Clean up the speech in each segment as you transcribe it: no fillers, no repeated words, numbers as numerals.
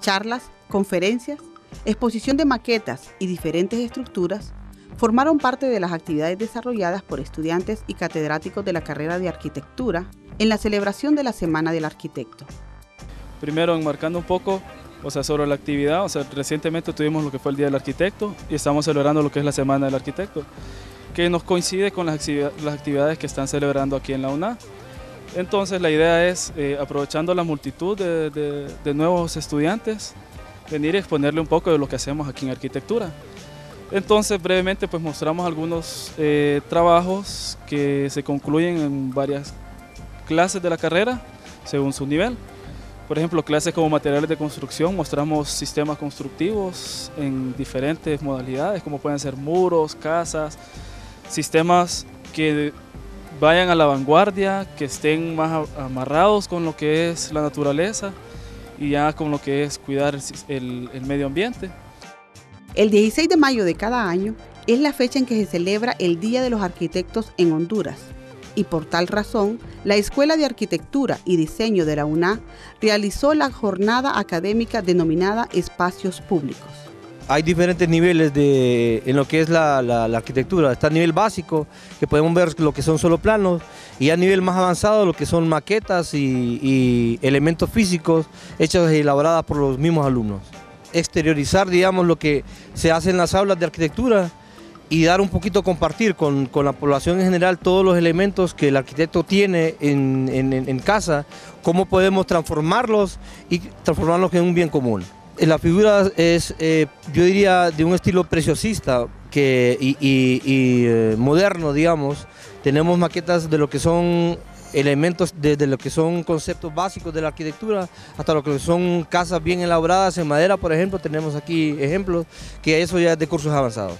charlas, conferencias, exposición de maquetas y diferentes estructuras formaron parte de las actividades desarrolladas por estudiantes y catedráticos de la carrera de arquitectura en la celebración de la Semana del Arquitecto. Primero, enmarcando un poco sobre la actividad, recientemente tuvimos lo que fue el Día del Arquitecto y estamos celebrando lo que es la Semana del Arquitecto, que nos coincide con las actividades que están celebrando aquí en la UNAH. Entonces la idea es, aprovechando la multitud de nuevos estudiantes, venir y exponerle un poco de lo que hacemos aquí en arquitectura. Entonces brevemente pues mostramos algunos trabajos que se concluyen en varias clases de la carrera según su nivel. Por ejemplo, clases como materiales de construcción, mostramos sistemas constructivos en diferentes modalidades, como pueden ser muros, casas, sistemas que vayan a la vanguardia, que estén más amarrados con lo que es la naturaleza y ya con lo que es cuidar el medio ambiente. El 16 de mayo de cada año es la fecha en que se celebra el Día de los Arquitectos en Honduras y por tal razón la Escuela de Arquitectura y Diseño de la UNAH realizó la jornada académica denominada Espacios Públicos. Hay diferentes niveles en lo que es la arquitectura. Está a nivel básico, que podemos ver lo que son solo planos, y a nivel más avanzado lo que son maquetas y elementos físicos hechas y elaboradas por los mismos alumnos. Exteriorizar, digamos, lo que se hace en las aulas de arquitectura y dar un poquito, compartir con la población en general todos los elementos que el arquitecto tiene en casa, cómo podemos transformarlos y transformarlos en un bien común. La figura es, yo diría, de un estilo preciosista y moderno, digamos. Tenemos maquetas de lo que son elementos, desde lo que son conceptos básicos de la arquitectura hasta lo que son casas bien elaboradas en madera, por ejemplo. Tenemos aquí ejemplos, que eso ya es de cursos avanzados.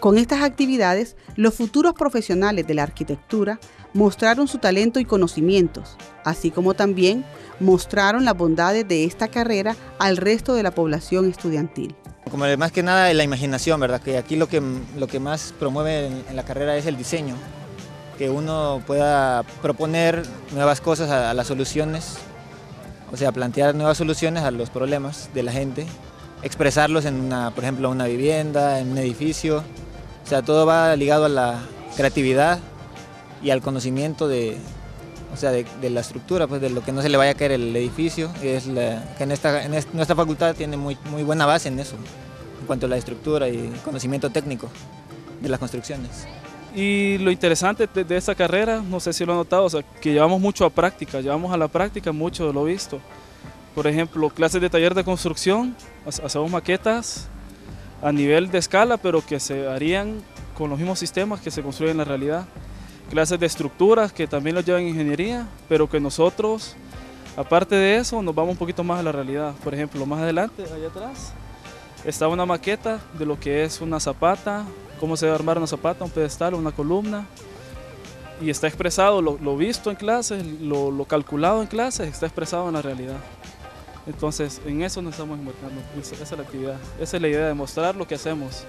Con estas actividades, los futuros profesionales de la arquitectura mostraron su talento y conocimientos, así como también mostraron las bondades de esta carrera al resto de la población estudiantil. Como más que nada la imaginación, ¿verdad? Que aquí lo que más promueve en la carrera es el diseño, que uno pueda proponer nuevas cosas a las soluciones, plantear nuevas soluciones a los problemas de la gente, expresarlos en por ejemplo, una vivienda, en un edificio. Todo va ligado a la creatividad y al conocimiento de la estructura, pues de lo que no se le vaya a caer el edificio. Que nuestra facultad tiene muy buena base en eso, en cuanto a la estructura y conocimiento técnico de las construcciones. Y lo interesante de esta carrera, no sé si lo han notado, que llevamos mucho a práctica, llevamos a la práctica mucho de lo visto. Por ejemplo, clases de taller de construcción, hacemos maquetas a nivel de escala, pero que se harían con los mismos sistemas que se construyen en la realidad. Clases de estructuras que también los llevan ingeniería, pero que nosotros, aparte de eso, nos vamos un poquito más a la realidad. Por ejemplo, más adelante, allá atrás, está una maqueta de lo que es una zapata, cómo se va a armar una zapata, un pedestal, una columna. Y está expresado lo visto en clases, lo calculado en clases, está expresado en la realidad. Entonces, en eso nos estamos enmarcando, esa es la actividad, esa es la idea de mostrar lo que hacemos.